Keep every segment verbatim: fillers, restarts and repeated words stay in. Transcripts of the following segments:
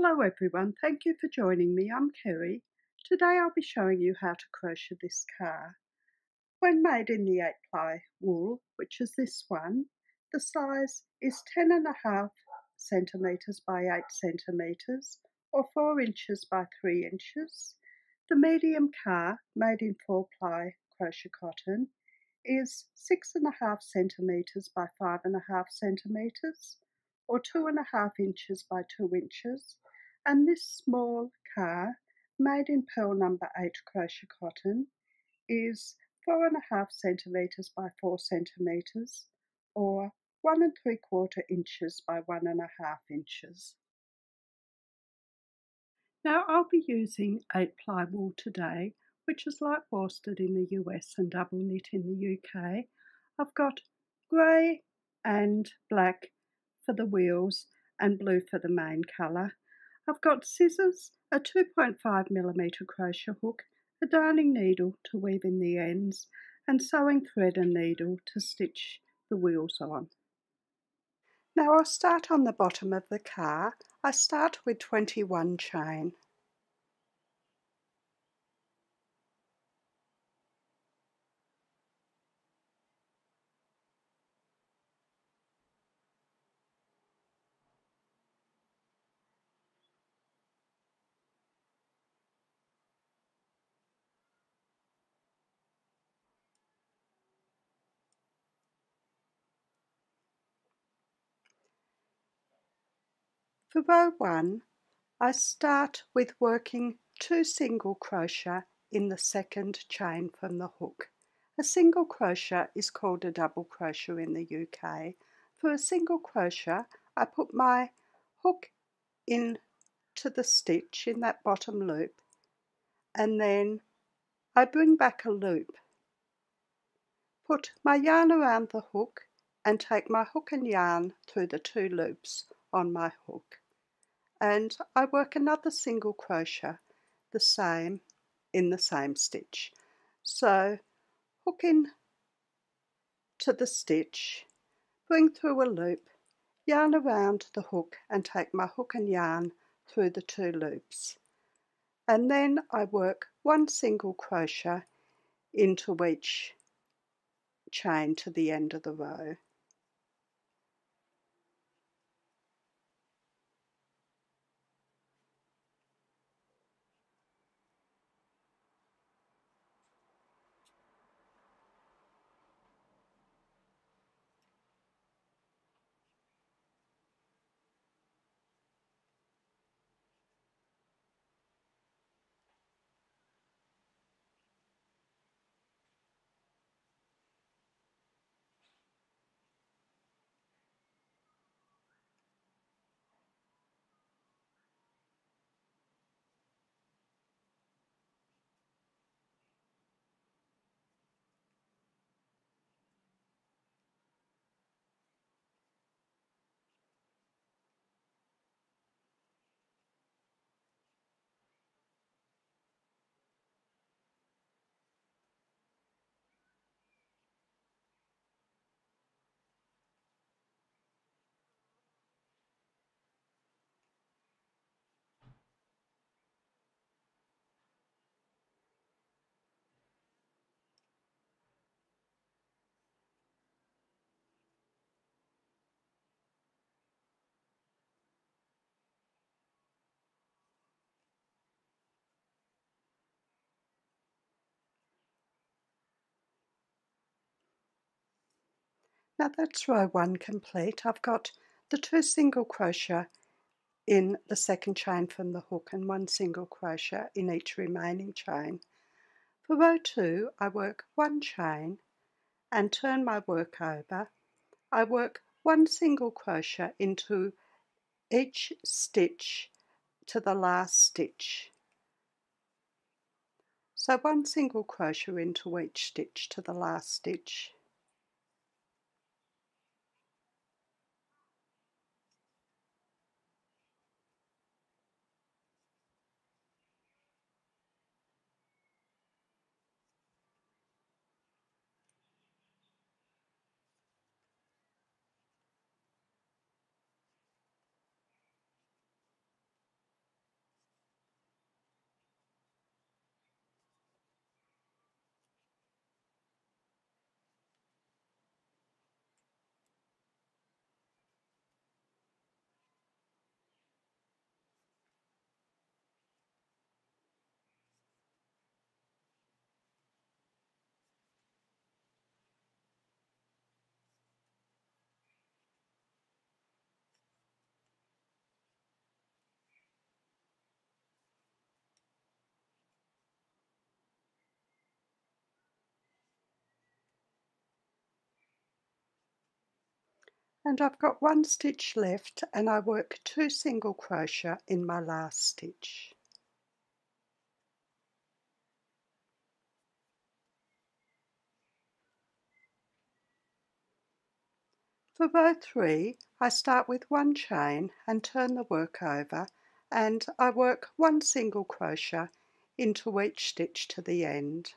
Hello everyone, thank you for joining me. I'm Kerry. Today I'll be showing you how to crochet this scarf. When made in the eight ply wool, which is this one, the size is ten and a half centimetres by eight centimetres or four inches by three inches. The medium scarf, made in four ply crochet cotton, is six and a half centimetres by five and a half centimetres or two and a half inches by two inches. And this small scarf, made in purl number eight crochet cotton, is four and a half centimeters by four centimeters, or one and three quarter inches by one and a half inches. Now I'll be using eight ply wool today, which is like worsted in the U S and double knit in the U K. I've got grey and black for the wheels and blue for the main colour. I've got scissors, a two point five millimetre crochet hook, a darning needle to weave in the ends, and sewing thread and needle to stitch the wheels on. Now I'll start on the bottom of the scarf. I start with twenty-one chain. For row one, I start with working two single crochet in the second chain from the hook. A single crochet is called a double crochet in the U K. For a single crochet, I put my hook into the stitch in that bottom loop, and then I bring back a loop, put my yarn around the hook, and take my hook and yarn through the two loops on my hook, and I work another single crochet the same in the same stitch. So hook in to the stitch, bring through a loop, yarn around the hook and take my hook and yarn through the two loops, and then I work one single crochet into each chain to the end of the row. Now that's row one complete. I've got the two single crochet in the second chain from the hook and one single crochet in each remaining chain. For row two, I work one chain and turn my work over. I work one single crochet into each stitch to the last stitch. So one single crochet into each stitch to the last stitch. and I've got one stitch left, and I work two single crochet in my last stitch. For row three, I start with one chain and turn the work over, and I work one single crochet into each stitch to the end.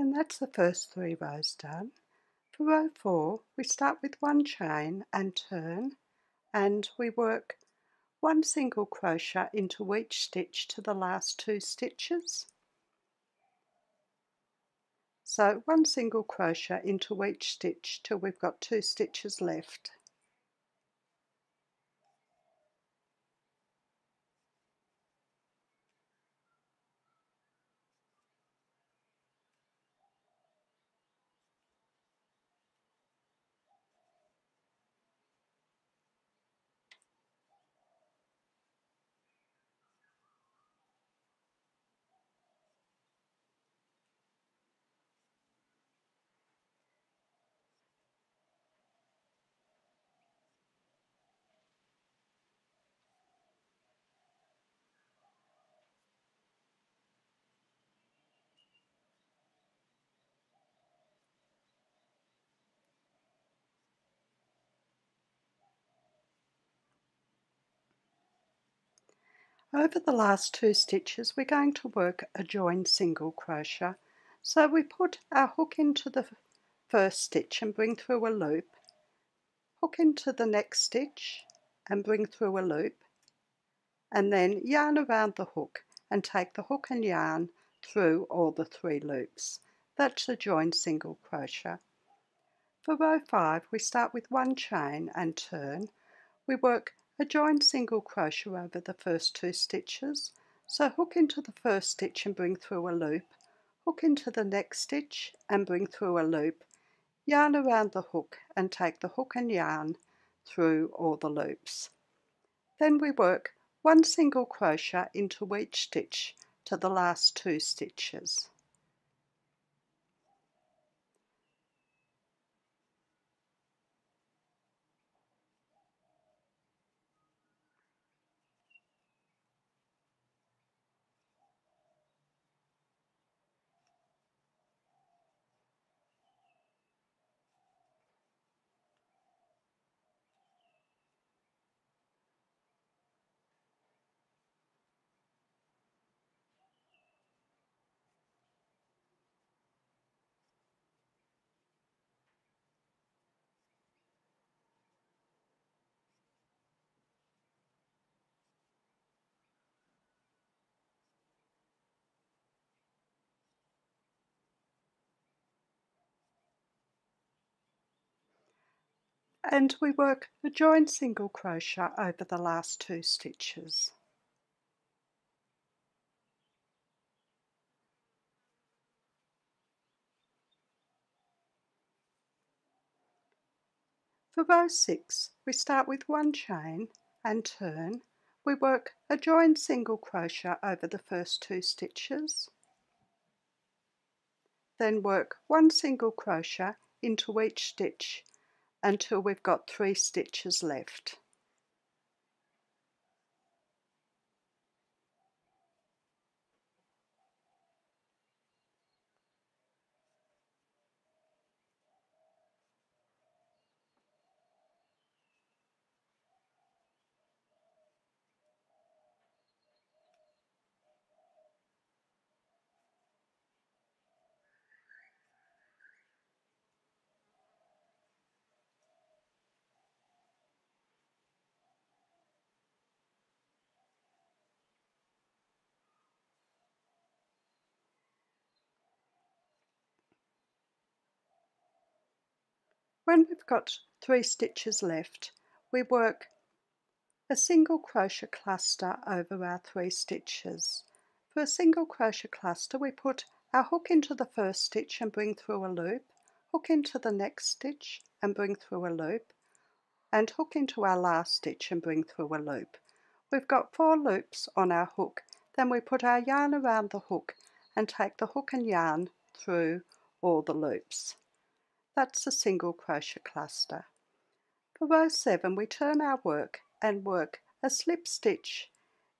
And that's the first three rows done. For row four, we start with one chain and turn, and we work one single crochet into each stitch to the last two stitches. So one single crochet into each stitch till we've got two stitches left. Over the last two stitches we're going to work a joined single crochet, so we put our hook into the first stitch and bring through a loop, hook into the next stitch and bring through a loop, and then yarn around the hook and take the hook and yarn through all the three loops. That's the joined single crochet. For row five, we start with one chain and turn. We work a joined single crochet over the first two stitches, so hook into the first stitch and bring through a loop, hook into the next stitch and bring through a loop, yarn around the hook and take the hook and yarn through all the loops. Then we work one single crochet into each stitch to the last two stitches. And we work a joined single crochet over the last two stitches. For row six, we start with one chain and turn. We work a joined single crochet over the first two stitches, then work one single crochet into each stitch until we've got three stitches left. When we've got three stitches left, we work a single crochet cluster over our three stitches. For a single crochet cluster, we put our hook into the first stitch and bring through a loop, hook into the next stitch and bring through a loop, and hook into our last stitch and bring through a loop. We've got four loops on our hook, then we put our yarn around the hook and take the hook and yarn through all the loops. That's a single crochet cluster. For row seven, we turn our work and work a slip stitch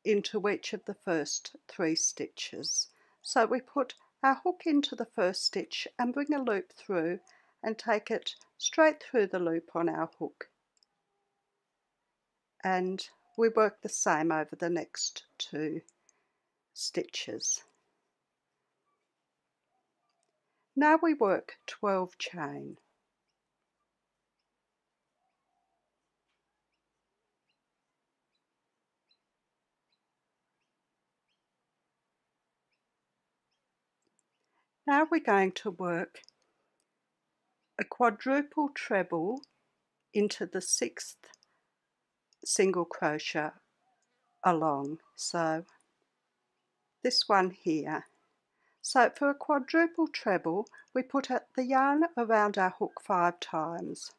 into each of the first three stitches. So we put our hook into the first stitch and bring a loop through and take it straight through the loop on our hook. And we work the same over the next two stitches. Now we work twelve chain. Now we're going to work a quadruple treble into the sixth single crochet along. So this one here. So for a quadruple treble, we put the yarn around our hook five times.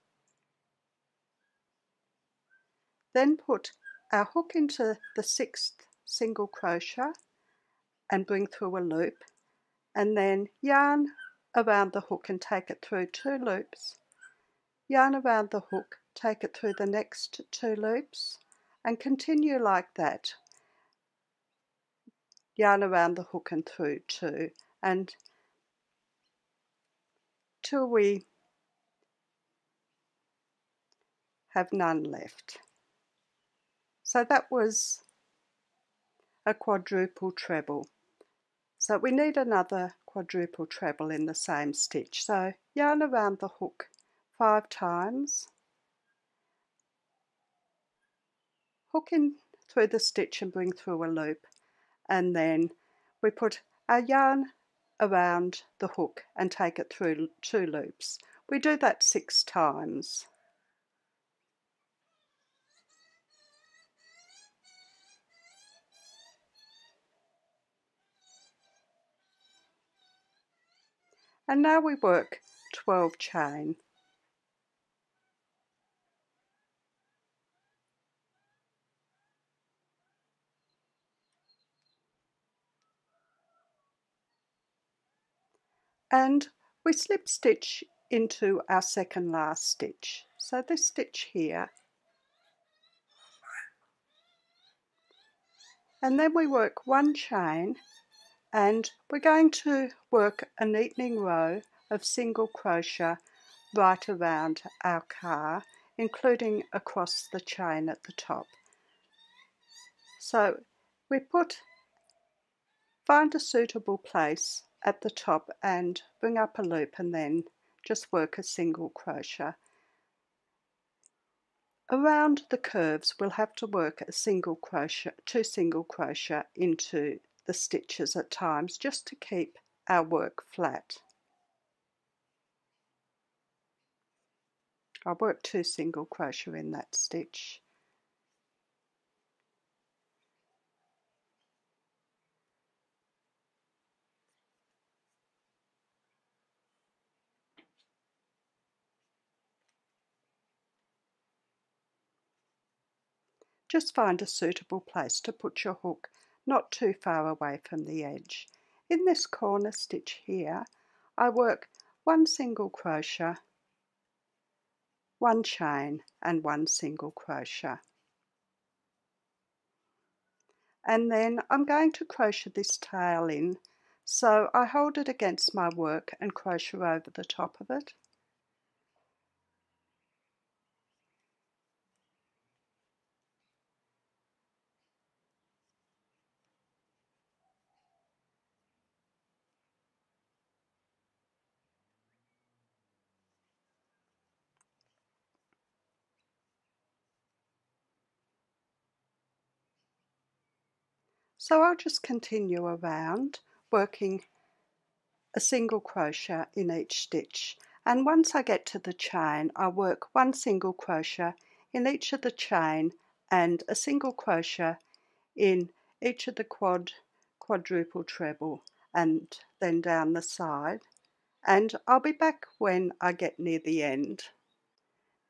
Then put our hook into the sixth single crochet and bring through a loop, and then yarn around the hook and take it through two loops, yarn around the hook, take it through the next two loops, and continue like that, yarn around the hook and through two, and till we have none left. So that was a quadruple treble. So we need another quadruple treble in the same stitch. So yarn around the hook five times, hook in through the stitch and bring through a loop, and then we put our yarn around the hook and take it through two loops. We do that six times. And now we work twelve chain. And we slip stitch into our second last stitch. So this stitch here. And then we work one chain, and we're going to work a neatening row of single crochet right around our car, including across the chain at the top. So we put, find a suitable place at the top and bring up a loop, and then just work a single crochet. Around the curves we'll have to work a single crochet, two single crochet into the stitches at times, just to keep our work flat. I'll work two single crochet in that stitch. Just find a suitable place to put your hook, not too far away from the edge. In this corner stitch here, I work one single crochet, one chain and one single crochet. And then I'm going to crochet this tail in, so I hold it against my work and crochet over the top of it. So I'll just continue around, working a single crochet in each stitch, and once I get to the chain, I work one single crochet in each of the chain and a single crochet in each of the quad, quadruple, treble, and then down the side, and I'll be back when I get near the end.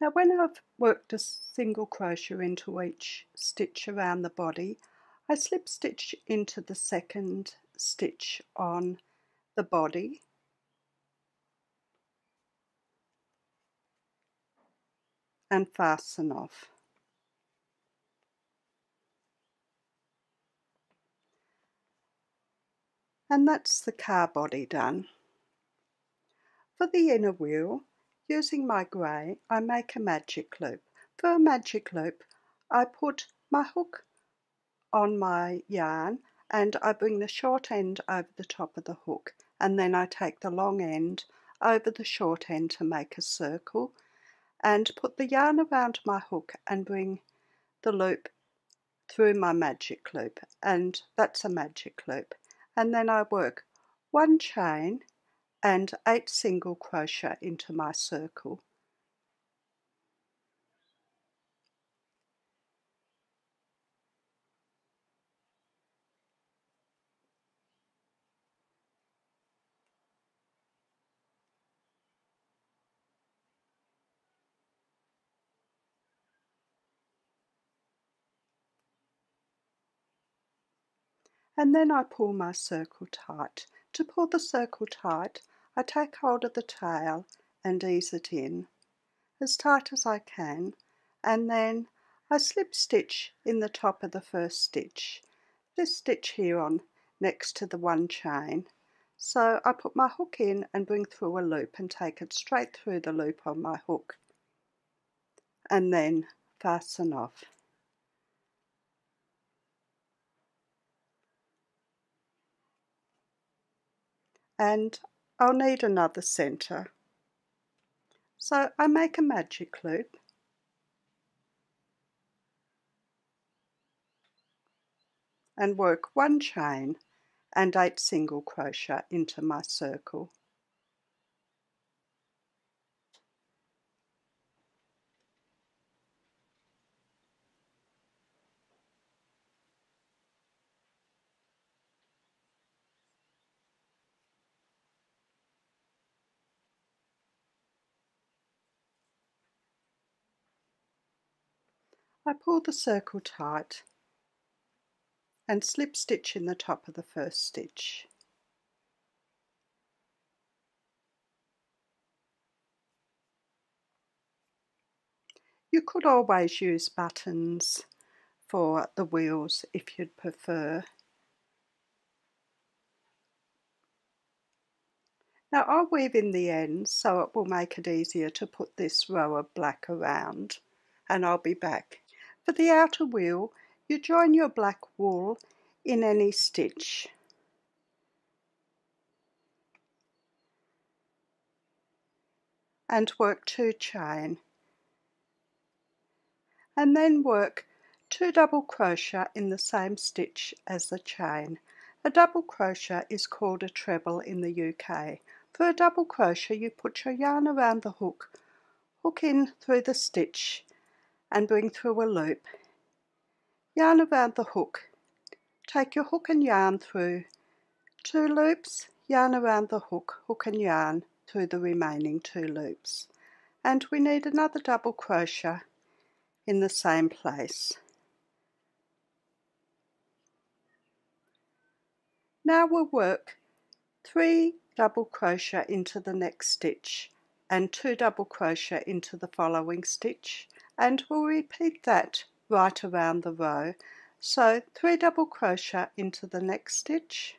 Now, when I've worked a single crochet into each stitch around the body, I slip stitch into the second stitch on the body, and fasten off. And that's the car body done. For the inner wheel, using my grey, I make a magic loop. For a magic loop, I put my hook on my yarn and I bring the short end over the top of the hook, and then I take the long end over the short end to make a circle, and put the yarn around my hook and bring the loop through my magic loop, and that's a magic loop. And then I work one chain and eight single crochet into my circle. And then I pull my circle tight. To pull the circle tight, I take hold of the tail and ease it in as tight as I can, and then I slip stitch in the top of the first stitch, this stitch here on next to the one chain. So I put my hook in and bring through a loop and take it straight through the loop on my hook, and then fasten off. And I'll need another centre. So I make a magic loop and work one chain and eight single crochet into my circle. I pull the circle tight and slip stitch in the top of the first stitch. You could always use buttons for the wheels if you'd prefer. Now I'll weave in the ends so it will make it easier to put this row of black around, and I'll be back. For the outer wheel, you join your black wool in any stitch. And work two chain. And then work two double crochet in the same stitch as the chain. A double crochet is called a treble in the U K. For a double crochet, you put your yarn around the hook, hook in through the stitch, and bring through a loop, yarn around the hook, take your hook and yarn through two loops, yarn around the hook, hook and yarn through the remaining two loops, and we need another double crochet in the same place. Now we'll work three double crochet into the next stitch and two double crochet into the following stitch, and we'll repeat that right around the row. So three double crochet into the next stitch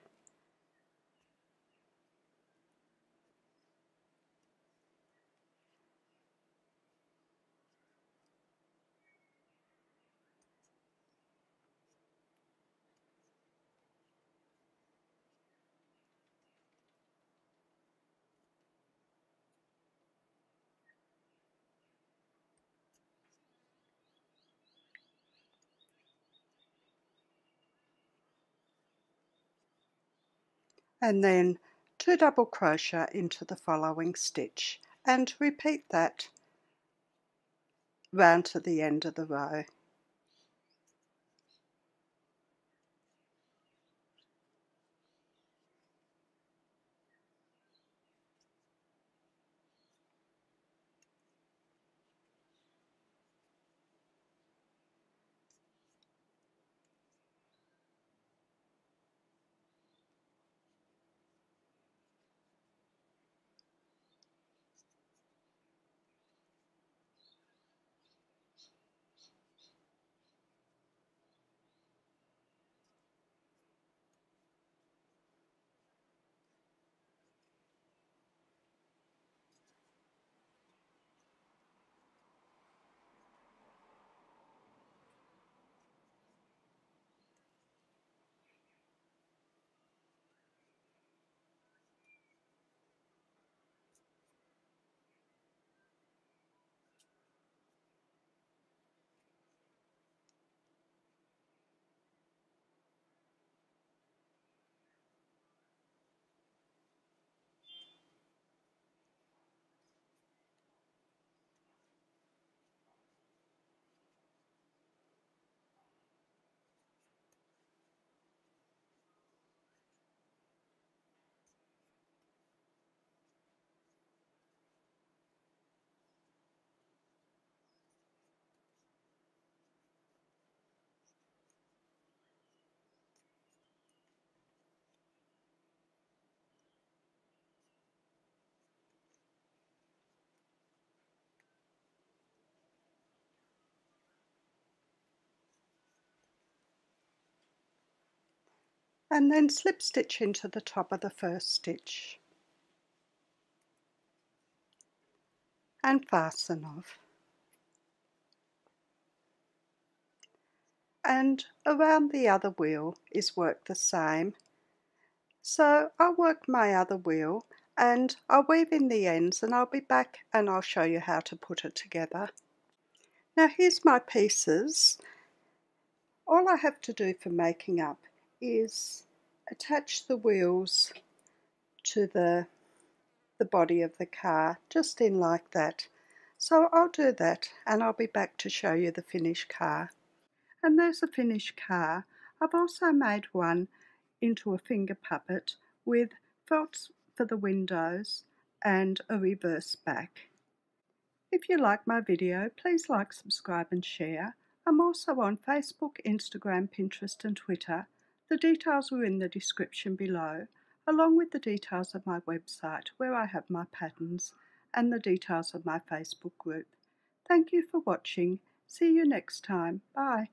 and then two double crochet into the following stitch, and repeat that round to the end of the row. And then slip stitch into the top of the first stitch and fasten off, and around the other wheel is worked the same. So I'll work my other wheel and I'll weave in the ends, and I'll be back and I'll show you how to put it together. Now here's my pieces. All I have to do for making up is attach the wheels to the the body of the car, just in like that. So I'll do that and I'll be back to show you the finished car. And there's the finished car. I've also made one into a finger puppet with felts for the windows and a reverse back. If you like my video, please like, subscribe and share. I'm also on Facebook, Instagram, Pinterest and Twitter. The details are in the description below, along with the details of my website where I have my patterns and the details of my Facebook group. Thank you for watching. See you next time. Bye.